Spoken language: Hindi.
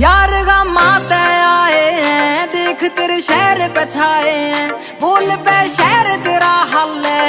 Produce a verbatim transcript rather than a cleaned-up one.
यार गा माता आए हैं, देख तेरे शहर पे छाए हैं, बोल पे शहर तेरा हाल है।